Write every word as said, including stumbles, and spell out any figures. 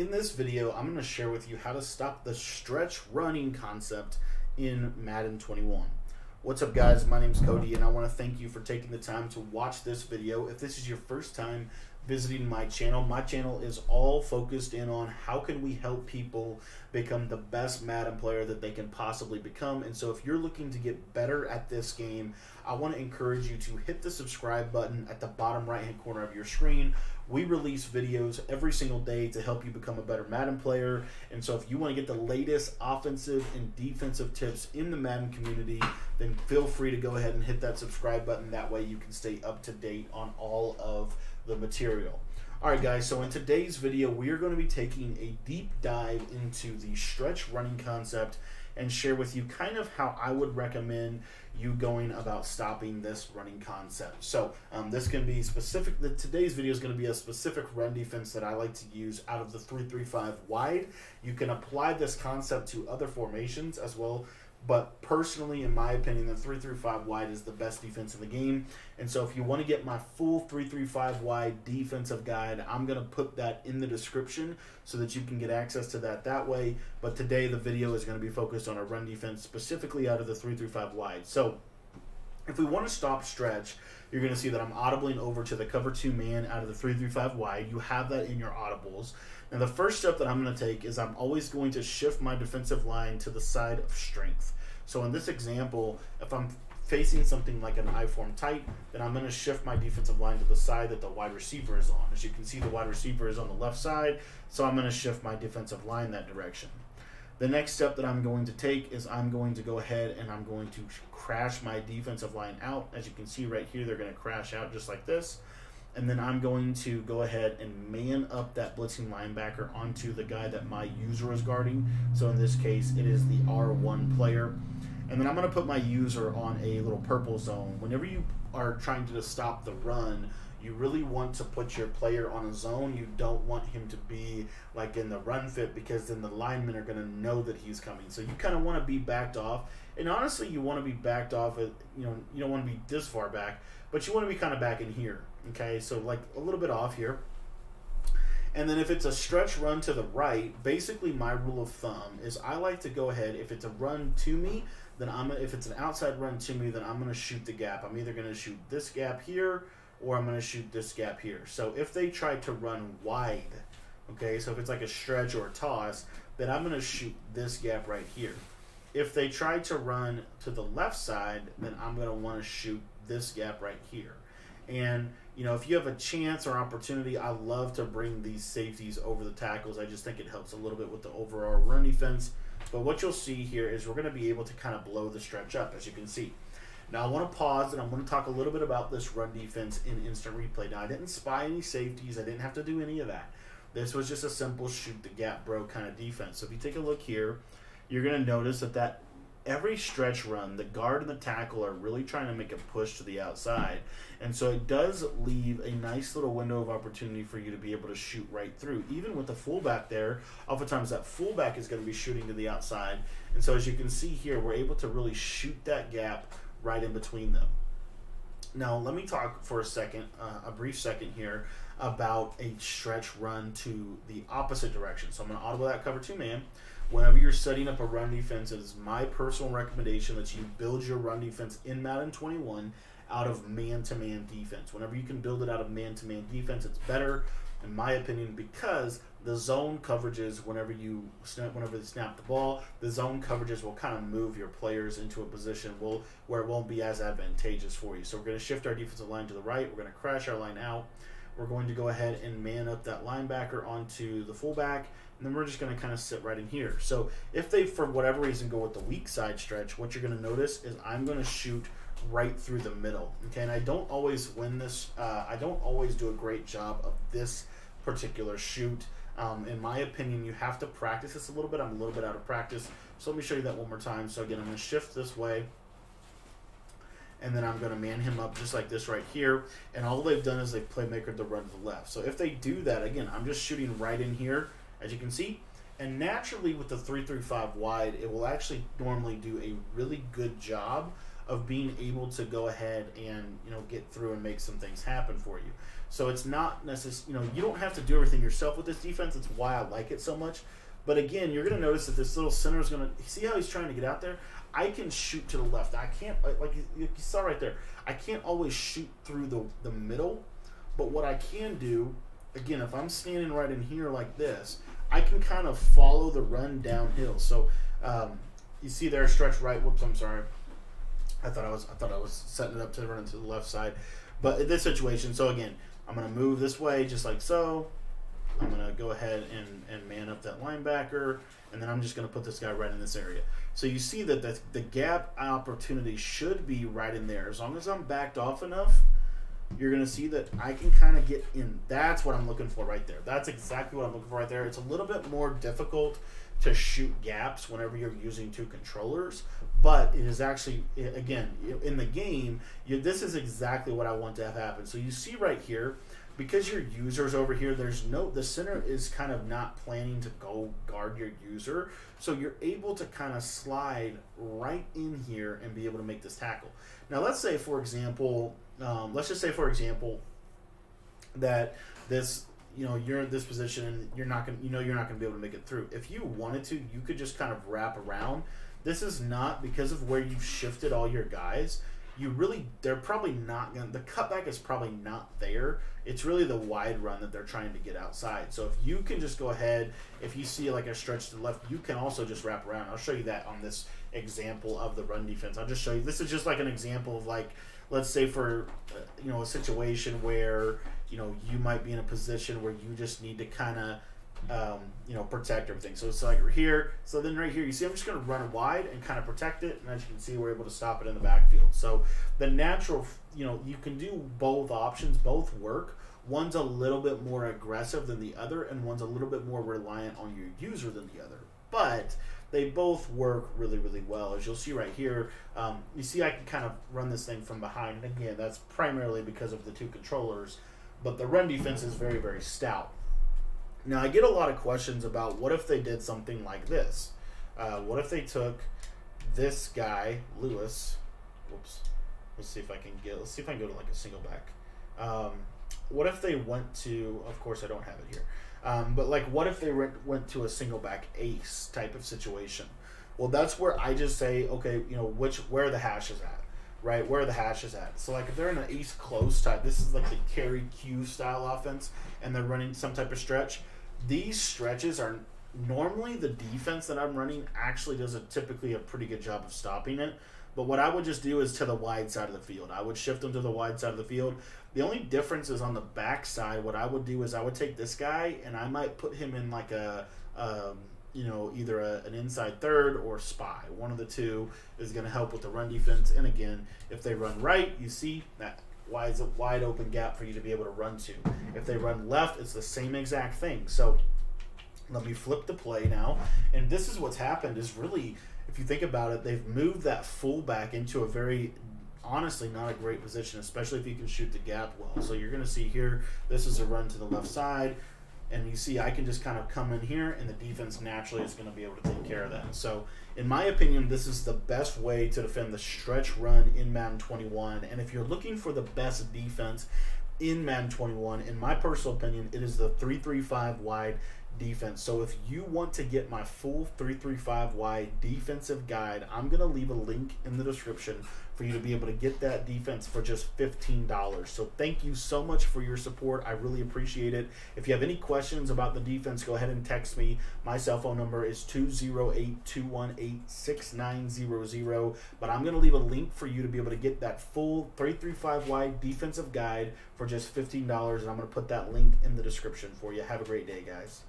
In this video, I'm going to share with you how to stop the stretch running concept in Madden twenty-one. What's up, guys? My name's Cody, and I want to thank you for taking the time to watch this video. If this is your first time visiting my channel, my channel is all focused in on how can we help people become the best Madden player that they can possibly become. And so if you're looking to get better at this game, I want to encourage you to hit the subscribe button at the bottom right-hand corner of your screen. We release videos every single day to help you become a better Madden player. And so if you want to get the latest offensive and defensive tips in the Madden community, then feel free to go ahead and hit that subscribe button. That way you can stay up to date on all of the material. All right, guys, so in today's video, we are going to be taking a deep dive into the stretch running concept and share with you kind of how I would recommend you going about stopping this running concept. So um, this can be specific. The, today's video is going to be a specific run defense that I like to use out of the three three five wide. You can apply this concept to other formations as well, but personally, in my opinion, the three three five wide is the best defense in the game. And so if you want to get my full three three five wide defensive guide, I'm going to put that in the description so that you can get access to that that way. But today, the video is going to be focused on a run defense specifically out of the three three five wide. So if we want to stop stretch, you're going to see that I'm audibling over to the cover two man out of the three three five wide. You have that in your audibles. Now, the first step that I'm going to take is I'm always going to shift my defensive line to the side of strength. So in this example, if I'm facing something like an I-form tight, then I'm going to shift my defensive line to the side that the wide receiver is on. As you can see, the wide receiver is on the left side, so I'm going to shift my defensive line that direction. The next step that I'm going to take is I'm going to go ahead and I'm going to crash my defensive line out. As you can see right here, they're going to crash out just like this. And then I'm going to go ahead and man up that blitzing linebacker onto the guy that my user is guarding. So in this case, it is the R one player. And then I'm going to put my user on a little purple zone. Whenever you are trying to stop the run, you really want to put your player on a zone. You don't want him to be like in the run fit, because then the linemen are going to know that he's coming. So you kind of want to be backed off. And honestly, you want to be backed off at, you know, you don't want to be this far back, but you want to be kind of back in here. Okay, so like a little bit off here. And then if it's a stretch run to the right, basically my rule of thumb is I like to go ahead, if it's a run to me, then I'm if it's an outside run to me, then I'm going to shoot the gap. I'm either going to shoot this gap here, or I'm going to shoot this gap here. So if they try to run wide, okay, so if it's like a stretch or a toss, then I'm going to shoot this gap right here. If they try to run to the left side, then I'm going to want to shoot this gap right here. And, you know, if you have a chance or opportunity, I love to bring these safeties over the tackles. I just think it helps a little bit with the overall run defense. But what you'll see here is we're going to be able to kind of blow the stretch up, as you can see. Now, I want to pause, and I'm going to talk a little bit about this run defense in instant replay. Now, I didn't spy any safeties. I didn't have to do any of that. This was just a simple shoot the gap, bro kind of defense. So if you take a look here, you're going to notice that, that every stretch run, the guard and the tackle are really trying to make a push to the outside. And so it does leave a nice little window of opportunity for you to be able to shoot right through. Even with the fullback there, oftentimes that fullback is going to be shooting to the outside. And so as you can see here, we're able to really shoot that gap right in between them. Now, let me talk for a second, uh, a brief second here, about a stretch run to the opposite direction. So I'm going to audible that cover two man. Whenever you're setting up a run defense, it is my personal recommendation that you build your run defense in Madden twenty-one out of man-to-man defense. Whenever you can build it out of man-to-man defense, it's better, in my opinion, because the zone coverages, whenever you snap, whenever they snap the ball, the zone coverages will kind of move your players into a position will, where it won't be as advantageous for you. So we're going to shift our defensive line to the right. We're going to crash our line out. We're going to go ahead and man up that linebacker onto the fullback, and then we're just going to kind of sit right in here. So if they, for whatever reason, go with the weak side stretch, what you're going to notice is I'm going to shoot right through the middle. Okay, and I don't always win this. Uh, I don't always do a great job of this particular shoot. Um, in my opinion, you have to practice this a little bit. I'm a little bit out of practice. So let me show you that one more time. So again, I'm going to shift this way, and then I'm going to man him up just like this right here. And all they've done is they've playmakered the run to the left. So if they do that, again, I'm just shooting right in here, as you can see. And naturally, with the three three five wide, it will actually normally do a really good job of being able to go ahead and, you know, get through and make some things happen for you. So it's not necessarily, you know, you don't have to do everything yourself with this defense. That's why I like it so much. But again, you're going to notice that this little center is going to, see how he's trying to get out there? I can shoot to the left. I can't, like you saw right there, I can't always shoot through the, the middle. But what I can do, again, if I'm standing right in here like this, I can kind of follow the run downhill. So um, you see there, stretch right. Whoops, I'm sorry. I thought I was, I thought I was setting it up to run to the left side. But in this situation, so again, I'm going to move this way just like so. I'm going to go ahead and, and man up that linebacker, and then I'm just going to put this guy right in this area. So you see that the, the gap opportunity should be right in there. As long as I'm backed off enough, you're going to see that I can kind of get in. That's what I'm looking for right there. That's exactly what I'm looking for right there. It's a little bit more difficult to shoot gaps whenever you're using two controllers, but it is actually, again, in the game, you, this is exactly what I want to have happen. So you see right here, because your user's over here, there's no, the center is kind of not planning to go guard your user. So you're able to kind of slide right in here and be able to make this tackle. Now let's say, for example, um, let's just say, for example, that this, you know, you're in this position and you're not going to, you know, you're not going to be able to make it through. If you wanted to, you could just kind of wrap around. This is not, because of where you've shifted all your guys, you really, they're probably not going to, the cutback is probably not there. It's really the wide run that they're trying to get outside. So if you can just go ahead, if you see like a stretch to the left, you can also just wrap around. I'll show you that on this example of the run defense. I'll just show you, this is just like an example of like, let's say for, you know, a situation where, you know, you might be in a position where you just need to kind of, um, you know, protect everything. So it's like we're here. So then right here, you see, I'm just going to run wide and kind of protect it. And as you can see, we're able to stop it in the backfield. So the natural, you know, you can do both options, both work. One's a little bit more aggressive than the other, and one's a little bit more reliant on your user than the other. But they both work really, really well. As you'll see right here, um, you see I can kind of run this thing from behind. And again, that's primarily because of the two controllers. But the run defense is very, very stout. Now, I get a lot of questions about what if they did something like this? Uh, what if they took this guy, Lewis? Whoops. Let's see if I can get, let's see if I can go to like a single back. Um, what if they went to, of course, I don't have it here. Um, but like, what if they went to a single back ace type of situation? Well, that's where I just say, okay, you know, which, where are the hashes at? Right, where the hash is at. So like if they're in an ace close type, this is like the carry Q style offense, and they're running some type of stretch. These stretches are normally the defense that I'm running actually does a typically a pretty good job of stopping it. But what I would just do is to the wide side of the field. I would shift them to the wide side of the field. The only difference is on the back side. What I would do is I would take this guy and I might put him in like a um, you know, either a, an inside third or spy. One of the two is going to help with the run defense. And again, if they run right, you see that wide, is a wide open gap for you to be able to run to. If they run left, it's the same exact thing. So let me flip the play now. And this is what's happened is really, if you think about it, they've moved that fullback into a very, honestly, not a great position, especially if you can shoot the gap well. So you're going to see here, this is a run to the left side. And you see I can just kind of come in here, and the defense naturally is going to be able to take care of that. So in my opinion, this is the best way to defend the stretch run in Madden twenty-one. And if you're looking for the best defense in Madden twenty-one, in my personal opinion, it is the three three five wide defense. So if you want to get my full three three five wide defensive guide, I'm going to leave a link in the description for you to be able to get that defense for just fifteen dollars. So thank you so much for your support. I really appreciate it. If you have any questions about the defense, go ahead and text me. My cell phone number is two zero eight, two one eight, six nine zero zero. But I'm going to leave a link for you to be able to get that full three three five wide defensive guide for just fifteen dollars. And I'm going to put that link in the description for you. Have a great day, guys.